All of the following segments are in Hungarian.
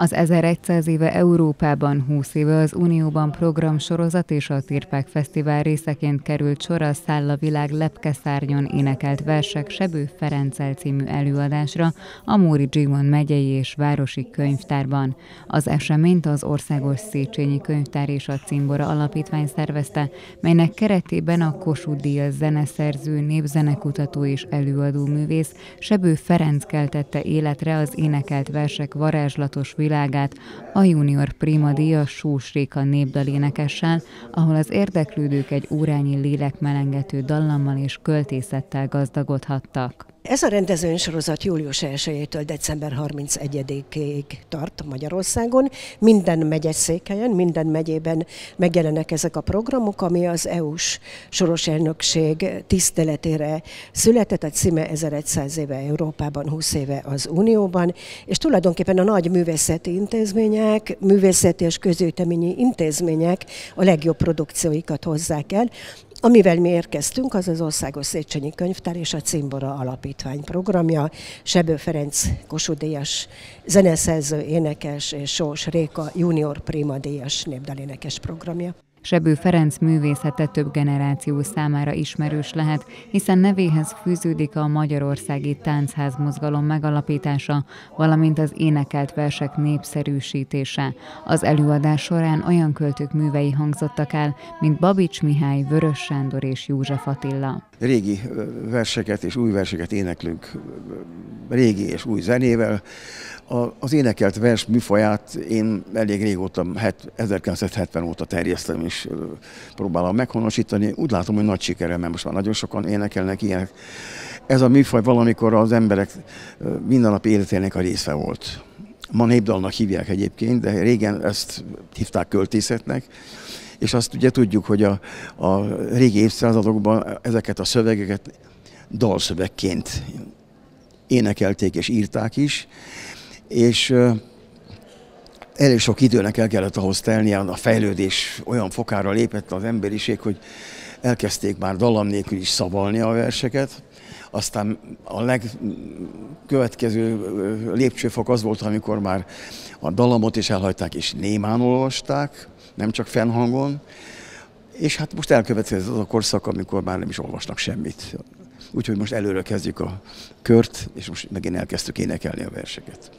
Az 1100 éve Európában, 20 éve az Unióban programsorozat és a Tirpák Fesztivál részeként került sor a Száll a világ lepkeszárnyon énekelt versek Sebő Ferenccel című előadásra a Móri Zsigmond megyei és városi könyvtárban. Az eseményt az Országos Széchényi Könyvtár és a Cimbora Alapítvány szervezte, melynek keretében a Kossuth Díaz zeneszerző, népzenekutató és előadó művész Sebő Ferenc keltette életre az énekelt versek varázslatos világát a Junior Prima díjas Sós Réka népdalénekessel, ahol az érdeklődők egy órányi lélekmelengető dallammal és költészettel gazdagodhattak. Ez a rendezvénysorozat július 1-től december 31-ig tart Magyarországon. Minden megyeszékhelyen, minden megyében megjelenek ezek a programok, ami az EU-s soros elnökség tiszteletére született. A címe 1100 éve Európában, 20 éve az Unióban, és tulajdonképpen a nagy művészeti intézmények, művészeti és közgyűjteményi intézmények a legjobb produkcióikat hozzák el. Amivel mi érkeztünk, az az Országos Széchényi Könyvtár és a Cimbora Alapítvány programja. Sebő Ferenc Kossuth Díjas zeneszerző, énekes és Sós Réka Junior Prima díjas népdalénekes programja. Sebő Ferenc művészete több generáció számára ismerős lehet, hiszen nevéhez fűződik a magyarországi Táncház Mozgalom megalapítása, valamint az énekelt versek népszerűsítése. Az előadás során olyan költők művei hangzottak el, mint Babics Mihály, Vörös Sándor és József Attila. Régi verseket és új verseket éneklünk, régi és új zenével. Az énekelt vers műfaját én elég régóta, 1970 óta terjesztem és próbálom meghonosítani. Úgy látom, hogy nagy sikerrel, mert most már nagyon sokan énekelnek ilyenek. Ez a műfaj valamikor az emberek mindennapi életének a része volt. Ma népdalnak hívják egyébként, de régen ezt hívták költészetnek. És azt ugye tudjuk, hogy a régi évszázadokban ezeket a szövegeket dalszövegként énekelték és írták is, és elég sok időnek el kellett ahhoz telnie, a fejlődés olyan fokára lépett az emberiség, hogy elkezdték már dallam nélkül is szavalni a verseket. Aztán a legkövetkező lépcsőfok az volt, amikor már a dallamot is elhagyták és némán olvasták, nem csak fennhangon, és hát most elkövetkezett az a korszak, amikor már nem is olvasnak semmit. Úgyhogy most előre kezdjük a kört, és most megint elkezdtük énekelni a verseket.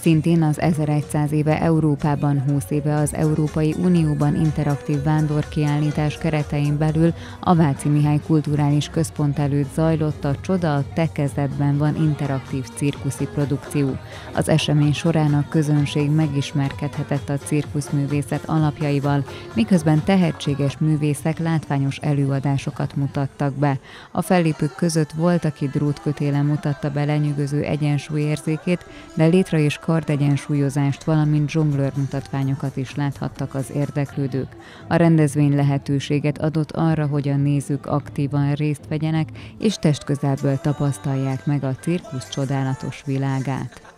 Szintén az 1100 éve Európában, 20 éve az Európai Unióban interaktív vándorkiállítás keretein belül a Váci Mihály Kulturális Központ előtt zajlott a Csoda a te kezedben van interaktív cirkuszi produkció. Az esemény során a közönség megismerkedhetett a cirkuszművészet alapjaival, miközben tehetséges művészek látványos előadásokat mutattak be. A fellépők között volt, aki drótkötélen mutatta be lenyűgöző egyensúlyérzékét, de létre és kardegyensúlyozást, valamint zsonglőr mutatványokat is láthattak az érdeklődők. A rendezvény lehetőséget adott arra, hogy a nézők aktívan részt vegyenek, és testközelből tapasztalják meg a cirkusz csodálatos világát.